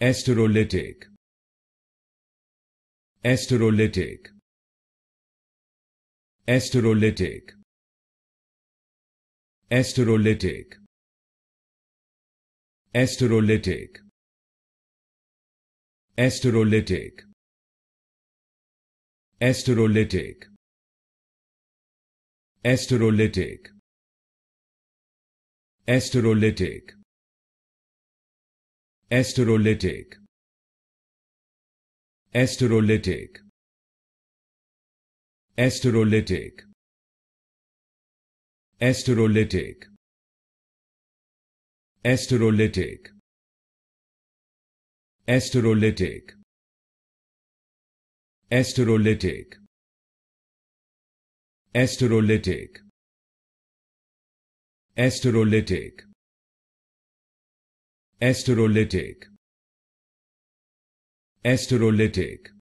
Esterolytic. Esterolytic. Esterolytic. Esterolytic. Esterolytic. Esterolytic. Esterolytic. Esterolytic. Esterolytic. Esterolytic. Esterolytic. Esterolytic. Esterolytic. Esterolytic. Esterolytic. Esterolytic. Esterolytic. Esterolytic. Esterolytic. Esterolytic.